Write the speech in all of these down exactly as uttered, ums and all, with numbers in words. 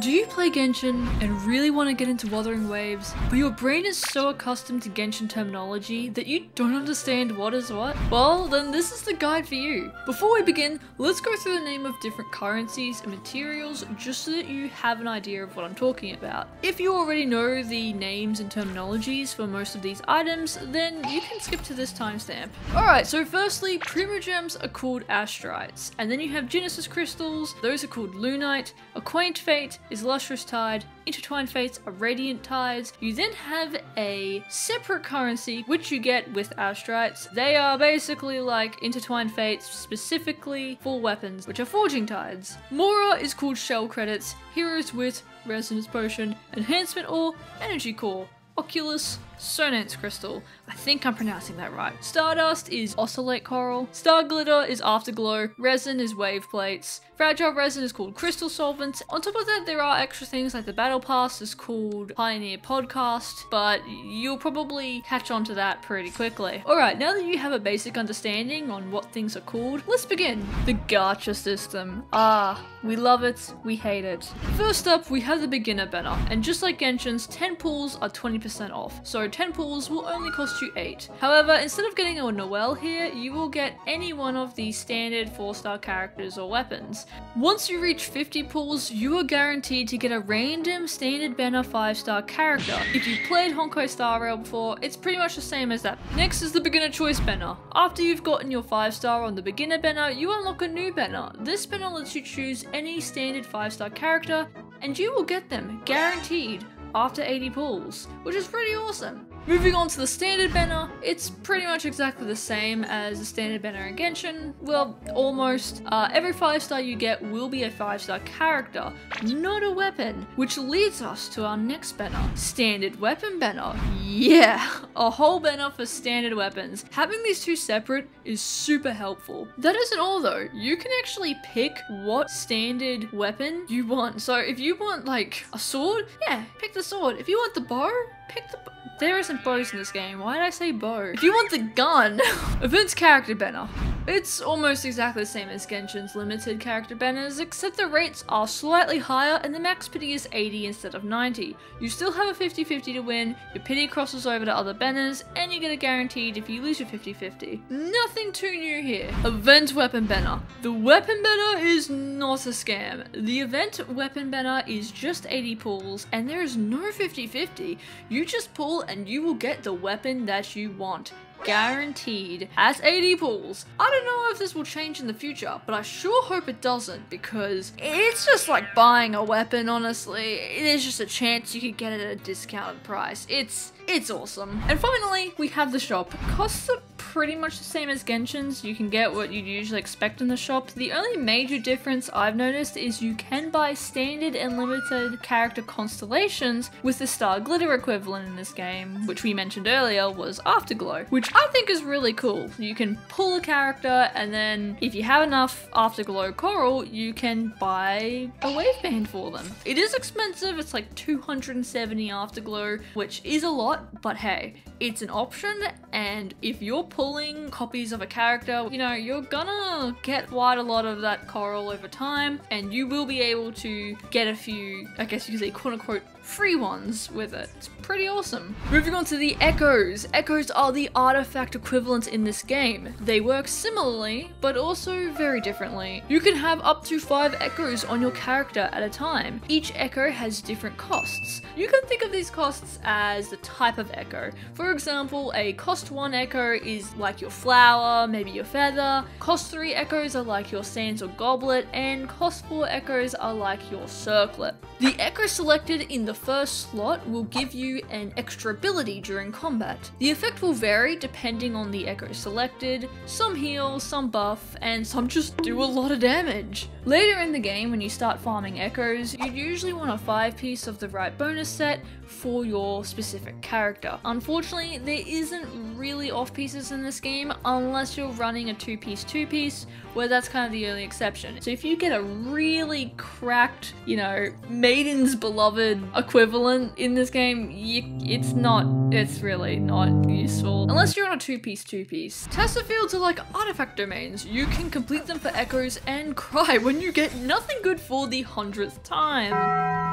Do you play Genshin and really want to get into Wuthering Waves, but your brain is so accustomed to Genshin terminology that you don't understand what is what? Well, then this is the guide for you. Before we begin, let's go through the name of different currencies and materials just so that you have an idea of what I'm talking about. If you already know the names and terminologies for most of these items, then you can skip to this timestamp. Alright, so firstly, Primogems are called Astrites, and then you have Genesis Crystals, those are called Lunite, Aquaint Fate is Lustrous Tide, Intertwined Fates are Radiant Tides. You then have a separate currency which you get with Astrites. They are basically like Intertwined Fates, specifically for weapons, which are Forging Tides. Mora is called Shell Credits, Heroes Wit, Resonance Potion, Enhancement Ore, Energy Core, Oculus, Sonance Crystal. I think I'm pronouncing that right. Stardust is Oscillate Coral. Star Glitter is Afterglow. Resin is Wave Plates. Fragile Resin is called Crystal Solvents. On top of that, there are extra things like the Battle Pass is called Pioneer Podcast, but you'll probably catch on to that pretty quickly. Alright, now that you have a basic understanding on what things are called, let's begin. The Gacha system. Ah, we love it, we hate it. First up, we have the Beginner Banner, and just like Genshin's, ten pools are twenty percent off, so ten pools will only cost you eight. However, instead of getting a Noelle here, you will get any one of the standard four star characters or weapons. Once you reach fifty pools, you are guaranteed to get a random standard banner five star character. If you've played Honkai Star Rail before, it's pretty much the same as that. Next is the Beginner Choice banner. After you've gotten your five star on the Beginner banner, you unlock a new banner. This banner lets you choose any standard five star character, and you will get them, guaranteed, after eighty pulls, which is pretty awesome. Moving on to the standard banner, it's pretty much exactly the same as the standard banner in Genshin, well, almost. Uh, every five star you get will be a five star character, not a weapon, which leads us to our next banner, standard weapon banner. Yeah, a whole banner for standard weapons. Having these two separate is super helpful. That isn't all though, you can actually pick what standard weapon you want. So if you want like a sword, yeah, pick the sword. If you want the bow, pick the bow. There isn't bows in this game, why did I say bow? If you want the gun! Events character banner. It's almost exactly the same as Genshin's limited character banners, except the rates are slightly higher and the max pity is eighty instead of ninety. You still have a fifty fifty to win, your pity crosses over to other banners, and you get a guaranteed if you lose your fifty fifty. Nothing too new here. Event weapon banner. The weapon banner is not a scam. The event weapon banner is just eighty pulls, and there is no fifty fifty. You just pull and you will get the weapon that you want. Guaranteed as eighty pulls. I don't know if this will change in the future, but I sure hope it doesn't because it's just like buying a weapon, honestly. There's just a chance you could get it at a discounted price. It's it's awesome. And finally, we have the shop. Costs are pretty much the same as Genshin's. You can get what you'd usually expect in the shop. The only major difference I've noticed is you can buy standard and limited character constellations with the Star Glitter equivalent in this game, which we mentioned earlier was Afterglow, which I think is really cool. You can pull a character and then if you have enough Afterglow Coral, you can buy a waveband for them. It is expensive, it's like two hundred seventy Afterglow, which is a lot, but hey, it's an option, and if you're pulling copies of a character, you know, you're gonna get quite a lot of that coral over time, and you will be able to get a few, I guess you could say, quote unquote, free ones with it. It's pretty awesome. Moving on to the echoes. Echoes are the artifact equivalents in this game. They work similarly, but also very differently. You can have up to five echoes on your character at a time. Each echo has different costs. You can think of these costs as the type of echo. For example, a cost one echo is like your flower, maybe your feather. Cost three echoes are like your sands or goblet, and cost four echoes are like your circlet. The echo selected in the first slot will give you an extra ability during combat. The effect will vary depending on the echo selected, some heal, some buff, and some just do a lot of damage. Later in the game when you start farming echoes, you usually want a five piece of the right bonus set for your specific character. Unfortunately, there isn't really off pieces in this game unless you're running a two piece two piece, where that's kind of the only exception. So if you get a really cracked, you know, Maiden's Beloved equivalent in this game, you, it's not, it's really not useful. Unless you're on a two-piece, two-piece. Tesser fields are like artifact domains. You can complete them for echoes and cry when you get nothing good for the hundredth time.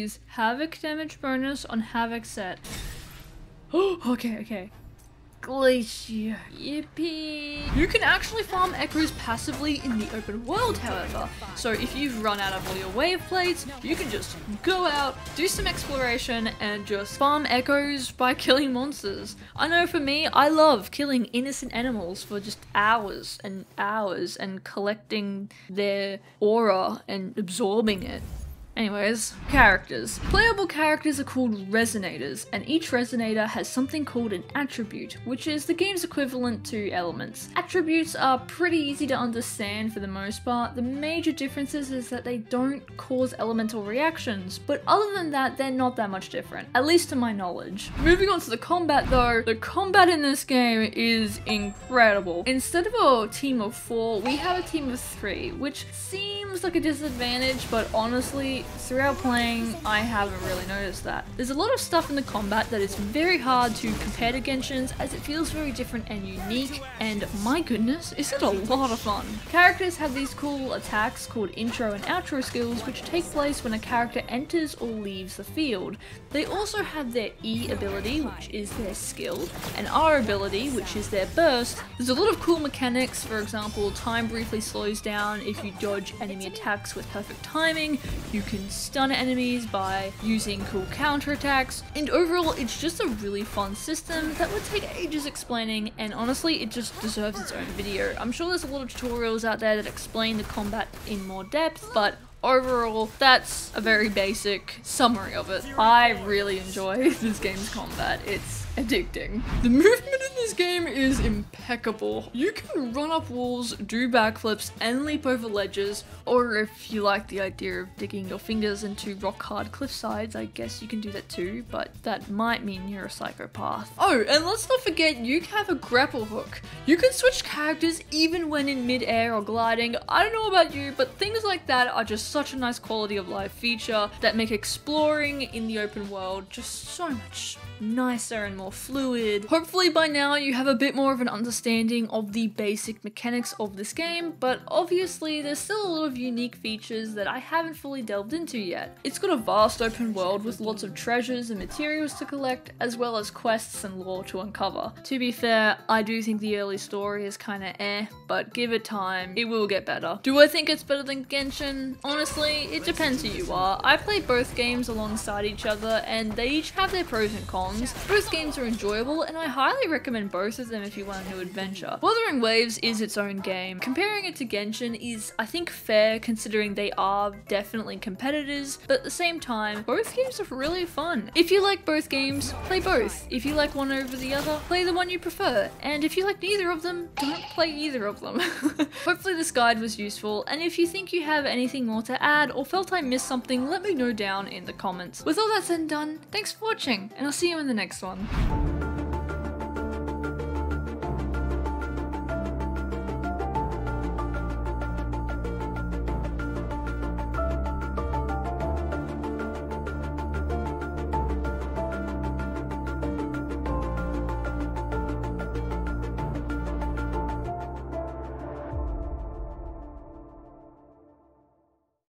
use Havoc damage bonus on Havoc set. Oh, okay, okay. Glacier. Yippee. You can actually farm Echoes passively in the open world, however. So if you've run out of all your Wave Plates, you can just go out, do some exploration, and just farm Echoes by killing monsters. I know for me, I love killing innocent animals for just hours and hours and collecting their aura and absorbing it. Anyways, characters. Playable characters are called resonators, and each resonator has something called an attribute, which is the game's equivalent to elements. Attributes are pretty easy to understand for the most part. The major differences is that they don't cause elemental reactions, but other than that, they're not that much different, at least to my knowledge. Moving on to the combat though, the combat in this game is incredible. Instead of a team of four, we have a team of three, which seems like a disadvantage, but honestly, throughout playing, I haven't really noticed that. There's a lot of stuff in the combat that is very hard to compare to Genshin's, as it feels very different and unique, and my goodness, is it a lot of fun. Characters have these cool attacks called intro and outro skills, which take place when a character enters or leaves the field. They also have their E ability, which is their skill, and R ability, which is their burst. There's a lot of cool mechanics, for example, time briefly slows down if you dodge enemy attacks with perfect timing, you can stun enemies by using cool counterattacks, and overall it's just a really fun system that would take ages explaining, and honestly it just deserves its own video. I'm sure there's a lot of tutorials out there that explain the combat in more depth, but overall, that's a very basic summary of it. I really enjoy this game's combat. It's addicting. The movement in this game is impeccable. You can run up walls, do backflips, and leap over ledges, or if you like the idea of digging your fingers into rock-hard cliff sides, I guess you can do that too, but that might mean you're a psychopath. Oh, and let's not forget you have a grapple hook. You can switch characters even when in mid-air or gliding. I don't know about you, but things like that are just such a nice quality of life feature that make exploring in the open world just so much nicer and more fluid. Hopefully by now you have a bit more of an understanding of the basic mechanics of this game, but obviously there's still a lot of unique features that I haven't fully delved into yet. It's got a vast open world with lots of treasures and materials to collect, as well as quests and lore to uncover. To be fair, I do think the early story is kinda eh, but give it time, it will get better. Do I think it's better than Genshin? Honestly, it depends who you are. I play both games alongside each other, and they each have their pros and cons. Both games are enjoyable, and I highly recommend both of them if you want a new adventure. Wuthering Waves is its own game. Comparing it to Genshin is, I think, fair considering they are definitely competitors, but at the same time, both games are really fun. If you like both games, play both. If you like one over the other, play the one you prefer. And if you like neither of them, don't play either of them. Hopefully this guide was useful, and if you think you have anything more to add or felt I missed something, let me know down in the comments. With all that said and done, thanks for watching, and I'll see you in the next one.